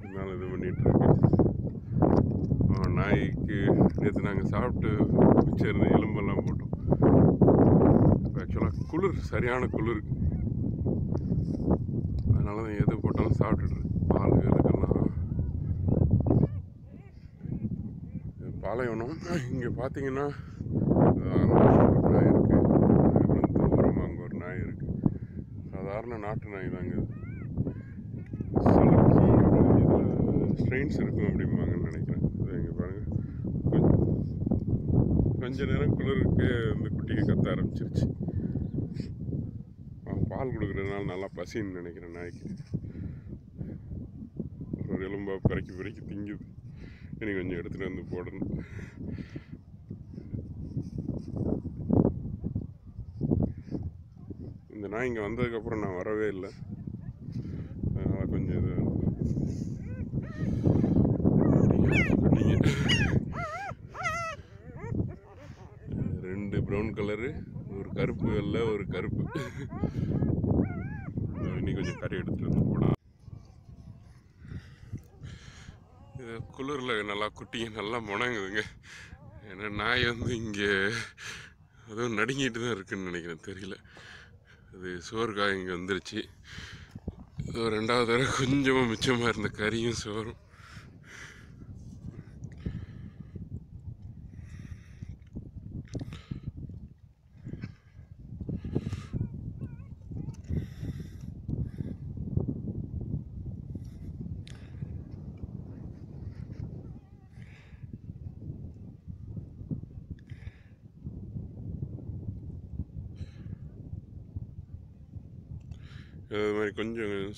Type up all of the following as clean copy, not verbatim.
அதனால் இது பண்ணிகிட்ருக்கு. நாய்க்கு நேற்று நாங்கள் சாப்பிட்டு மிச்சம் எலும்பெல்லாம் போட்டோம். ஆக்சுவலாக குளிர், சரியான குளிர், அதனால தான் எது போட்டாலும் சாப்பிட்டுட்டு பாலுக்கெல்லாம். பாலைவனம் இங்கே பார்த்தீங்கன்னா நாட்டு நாய் தாங்க. இதில் ஸ்ட்ரெயின்ஸ் இருக்கும் அப்படிம்பாங்கன்னு நினைக்கிறேன். இங்கே பாருங்கள், கொஞ்ச நேரம் குளிருக்கு இந்த குட்டிக்கு கத்த ஆரம்பிச்சிருச்சு. அவங்க பால் கொடுக்குறதுனால நல்லா பசின்னு நினைக்கிறேன். நாய்க்கு ஒரு எலும்பா பிறக்கி திங்குது. இனி கொஞ்சம் எடுத்துகிட்டு வந்து போடணும். இந்த நாய் இங்கே வந்ததுக்கப்புறம் நான் வரவே இல்லை, அதனால் கொஞ்சம் இது ரெண்டு ப்ரௌன் கலரு, ஒரு கருப்பு வெள்ளை, ஒரு கருப்பு. இன்னைக்கு கொஞ்சம் கறி எடுத்துகிட்டு வந்து போடலாம். இது குளிரில் நல்லா குட்டிங்க நல்லா முணங்குதுங்க. ஏன்னா நாய் வந்து இங்கே அதுவும் நடுங்கிட்டு தான் இருக்குதுன்னு நினைக்கிறேன், தெரியல. அது சோறுக்காய் இங்கே வந்துருச்சு. அது 2வது தடவை கொஞ்சமாக மிச்சமாக இருந்த கறியும் சோறும். அது மாதிரி கொஞ்சம்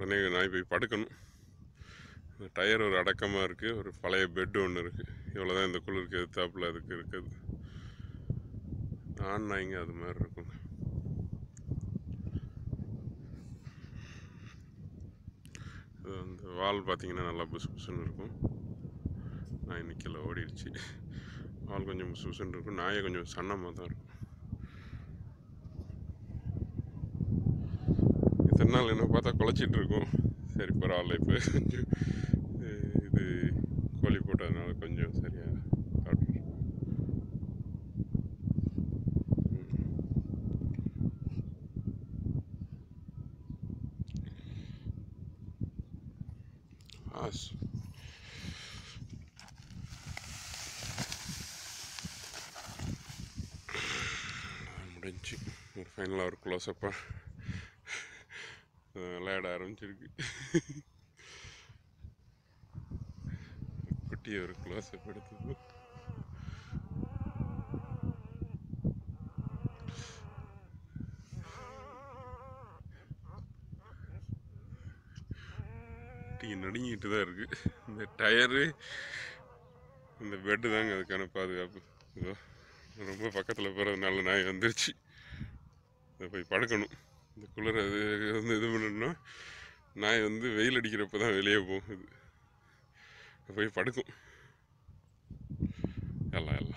உடனே நாய் போய் படுக்கணும். டயர் ஒரு அடக்கமாக இருக்குது, ஒரு பழைய பெட்டு ஒன்று இருக்குது. இவ்வளோ தான் இந்த குளிருக்கு எதிர்த்தாப்பில் அதுக்கு இருக்குது. ஆண் நாய்ங்க அது மாதிரி இருக்குங்க. அது அந்த வால் பார்த்திங்கன்னா நல்லா புசுன்னு இருக்கும். நாய் நிற்கல, ஓடிடுச்சு. வால் கொஞ்சம் புசுன்னு இருக்கும், நாயை கொஞ்சம் சன்னமாக தான் இருக்கும். நாள் என்ன பார்த்தா குலைச்சிட்ருக்கோம். சரி பரவாயில்ல, இப்போ கொஞ்சம் இது கோழி போட்டதுனால கொஞ்சம் சரியாக சாப்பிட்டுருக்கோம். முடிஞ்சு ஒரு ஃபைனலாக ஒரு க்ளோஸ்அப்பாக விளையாட ஆரம்பிச்சிருக்கு. குட்டியை ஒரு க்ளோஸ்அப் எடுத்து குட்டி நடுங்கிட்டு தான் இருக்கு. இந்த டயரு, இந்த பெட்டு தாங்க அதுக்கான பாதுகாப்பு. இதோ ரொம்ப பக்கத்தில் போகிறதுனால நாய் வந்துருச்சு. இதை போய் படுக்கணும். இந்த குளிர் அது வந்து இது பண்ணணும்னா நாய் வந்து வெயில் அடிக்கிறப்ப தான் வெளியே போகுது, போய் படுக்கும். எல்லாம்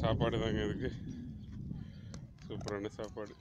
சாப்பாடு தாங்க, இதுக்கு சூப்பரான சாப்பாடு.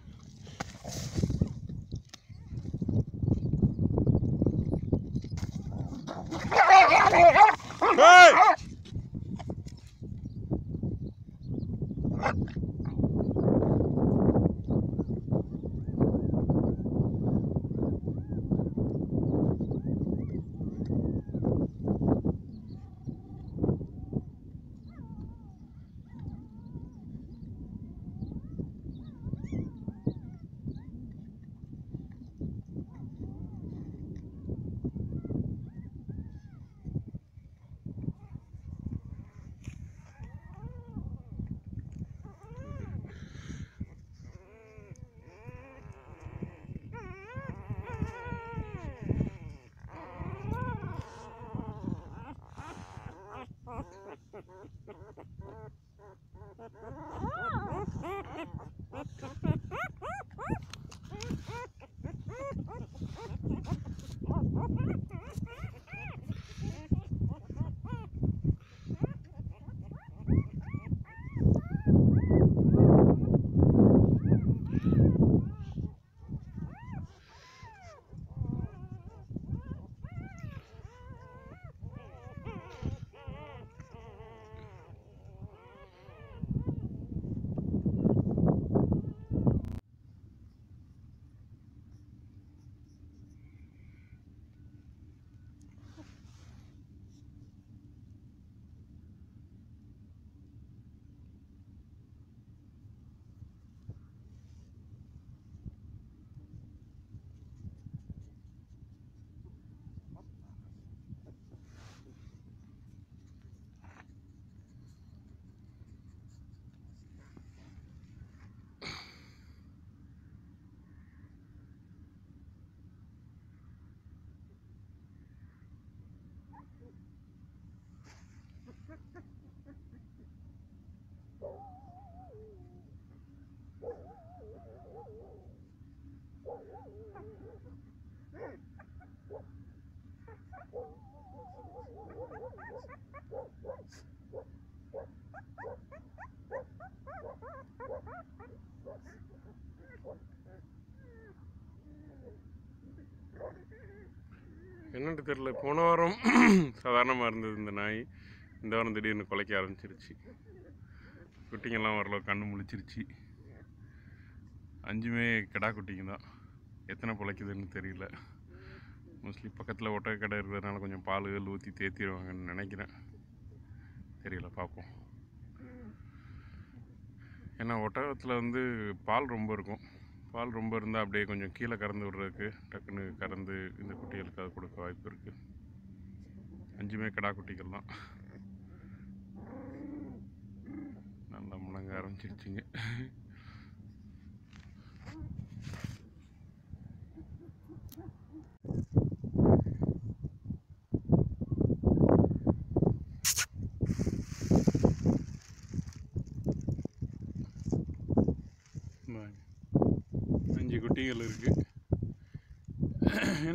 என்னென்னு தெரியல, போன வாரம் சாதாரணமாக இருந்தது இந்த நாய், இந்த வாரம் திடீர்னு குலைக்க ஆரம்பிச்சிருச்சு. குட்டிங்கெல்லாம் ஓரளவு கண்ணு முழிச்சிருச்சு. 5மே கிடா குட்டிங்க தான். எத்தனை பிழைக்குதுன்னு தெரியல. மோஸ்ட்லி பக்கத்தில் ஒட்டக கடை இருக்கிறதுனால கொஞ்சம் பால் ஊற்றி தேத்திடுவாங்கன்னு நினைக்கிறேன். தெரியல, பார்ப்போம். ஏன்னா ஒட்டகத்தில் வந்து பால் ரொம்ப இருக்கும். பால் ரொம்ப இருந்தால் அப்படியே கொஞ்சம் கீழே கறந்து விடுறதுக்கு டக்குன்னு கறந்து இந்த குட்டிகளுக்கு அது கொடுக்க வாய்ப்பு இருக்குது. 5மே கிடா குட்டிகள் தான். நல்லா முழங்க ஆரம்பிச்சிருச்சுங்க. குட்டிகள் இருக்குது.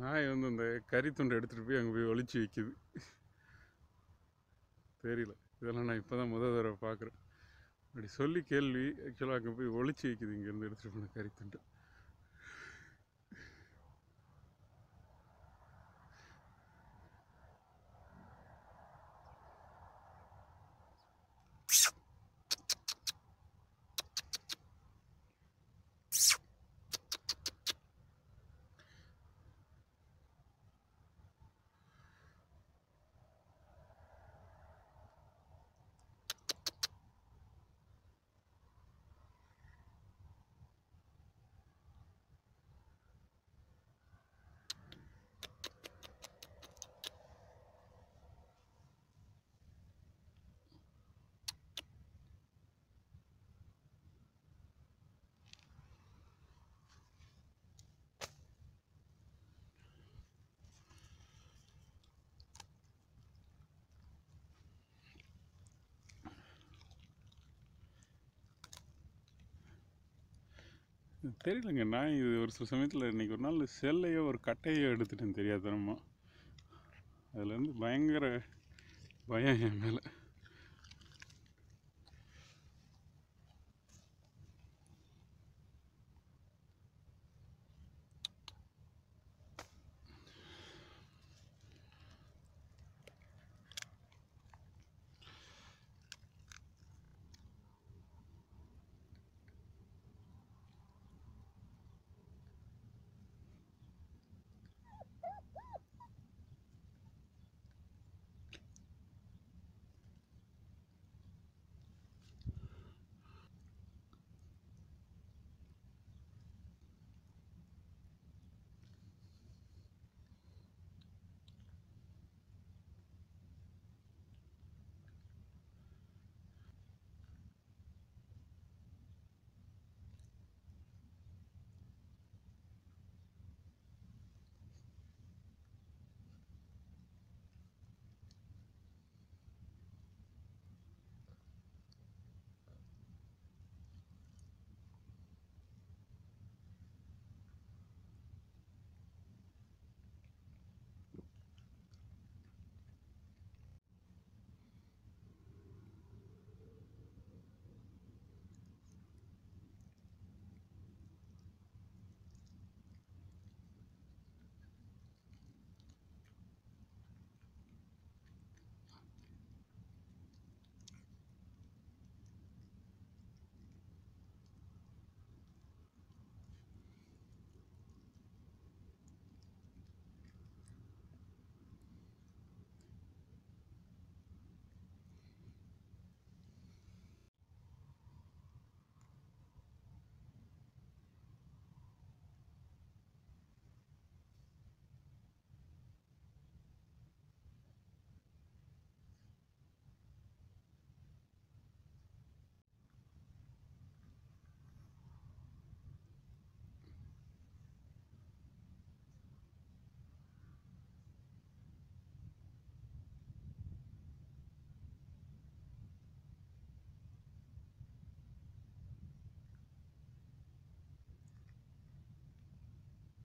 நாய் வந்து அந்த கறித்துண்டை எடுத்துகிட்டு போய் அங்கே போய் ஒளிச்சு வைக்கிது. தெரியல, இதெல்லாம் நான் இப்போ தான் முதல் தடவை பார்க்குறேன். அப்படி சொல்லி கேள்வி, ஆக்சுவலாக அங்கே போய் ஒளிச்சு வைக்கிது இங்கேருந்து எடுத்துகிட்டு போன கறித்துண்டை. தெரியலங்க, நான் இது ஒரு சில சமயத்தில் இன்றைக்கி ஒரு நாள் செல்லையோ ஒரு கட்டையோ எடுத்துட்டேன் தெரியாதனமோ. அதுலேருந்து பயங்கர பயம் என் மேலே.